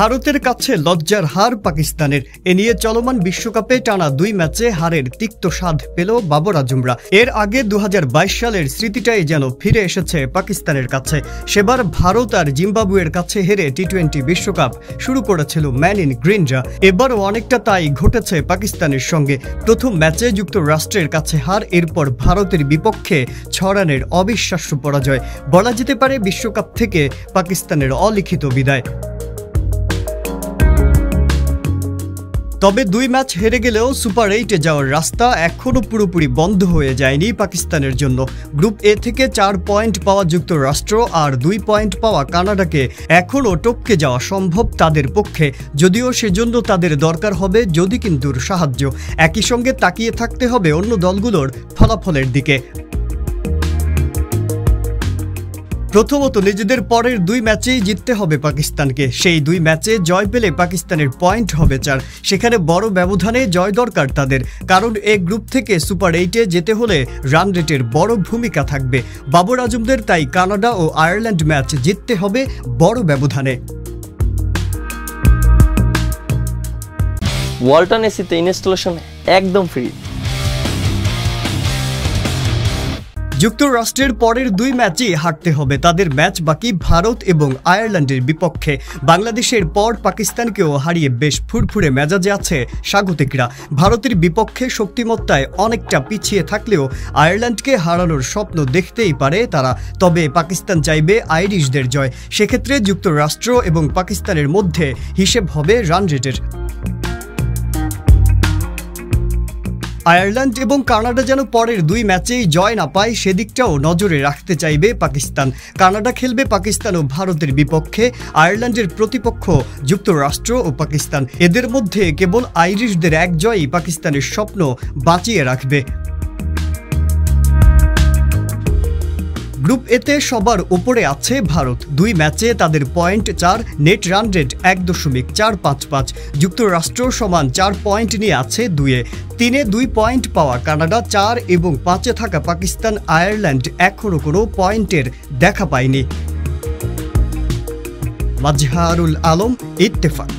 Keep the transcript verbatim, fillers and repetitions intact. ভারতের কাছে লজ্জার হার পাকিস্তানের। এ নিয়ে চলমান বিশ্বকাপে টানা দুই ম্যাচে হারের তিক্ত স্বাদ পেল বাবর আজমরা। এর আগে দু হাজার বাইশ সালের স্মৃতিটাই যেন ফিরে এসেছে পাকিস্তানের কাছে। সেবার ভারত আর জিম্বাবুয়ের কাছে হেরে টি টোয়েন্টি বিশ্বকাপ শুরু করেছিল ম্যান ইন গ্রিনরা। এবারও অনেকটা তাই ঘটেছে পাকিস্তানের সঙ্গে। প্রথম ম্যাচে যুক্তরাষ্ট্রের কাছে হার, এরপর ভারতের বিপক্ষে ছ রানের অবিশ্বাস্য পরাজয়। বলা যেতে পারে বিশ্বকাপ থেকে পাকিস্তানের অলিখিত বিদায়। তবে দুই ম্যাচ হেরে গেলেও সুপার এইটে যাওয়ার রাস্তা এখনও পুরোপুরি বন্ধ হয়ে যায়নি পাকিস্তানের জন্য। গ্রুপ এ থেকে চার পয়েন্ট পাওয়া যুক্তরাষ্ট্র আর দুই পয়েন্ট পাওয়া কানাডাকে এখনও টপকে যাওয়া সম্ভব তাদের পক্ষে, যদিও সেজন্য তাদের দরকার হবে যদি কিন্তুর সাহায্য। একই সঙ্গে তাকিয়ে থাকতে হবে অন্য দলগুলোর ফলাফলের দিকে। প্রথমত, নিজেদের পরের দুই ম্যাচেই জিততে হবে পাকিস্তানকে। সেই দুই ম্যাচে জয় পেলে পাকিস্তানের পয়েন্ট হবে চার। সেখানে বড় ব্যবধানে জয় দরকার তাদের, কারণ এ গ্রুপ থেকে সুপার এইটে যেতে হলে রান রেটের বড় ভূমিকা থাকবে। বাবর আজমদের তাই কানাডা ও আয়ারল্যান্ড ম্যাচ জিততে হবে বড় ব্যবধানে। ওয়ালটন এসিতে ইনস্টলেশন একদম ফ্রি। যুক্তরাষ্ট্রের পরের দুই ম্যাচেই হারতে হবে তাদের। ম্যাচ বাকি ভারত এবং আয়ারল্যান্ডের বিপক্ষে। বাংলাদেশের পর পাকিস্তানকেও হারিয়ে বেশ ফুরফুরে মেজাজে আছে স্বাগতিকরা। ভারতের বিপক্ষে শক্তিমত্তায় অনেকটা পিছিয়ে থাকলেও আয়ারল্যান্ডকে হারানোর স্বপ্ন দেখতেই পারে তারা। তবে পাকিস্তান চাইবে আইরিশদের জয়। সেক্ষেত্রে যুক্তরাষ্ট্র এবং পাকিস্তানের মধ্যে হিসেব হবে রান রেটের। আয়ারল্যান্ড এবং কানাডা যেন পরের দুই ম্যাচেই জয় না পায় সেদিকটাও নজরে রাখতে চাইবে পাকিস্তান। কানাডা খেলবে পাকিস্তান ও ভারতের বিপক্ষে। আয়ারল্যান্ডের প্রতিপক্ষ যুক্তরাষ্ট্র ও পাকিস্তান। এদের মধ্যে কেবল আইরিশদের এক জয়ই পাকিস্তানের স্বপ্ন বাঁচিয়ে রাখবে। গ্রুপ এতে সবার ওপরে আছে ভারত। দুই ম্যাচে তাদের পয়েন্ট চার, নেট রান রেট এক দশমিক চার পাঁচ পাঁচ। যুক্তরাষ্ট্র সমান চার পয়েন্ট নিয়ে আছে দুয়ে। তিনে দুই পয়েন্ট পাওয়া কানাডা, চার এবং পাঁচে থাকা পাকিস্তান। আয়ারল্যান্ড এখনও কোনো পয়েন্টের দেখা পায়নি। মাজহারুল আলম, ইত্তেফাক।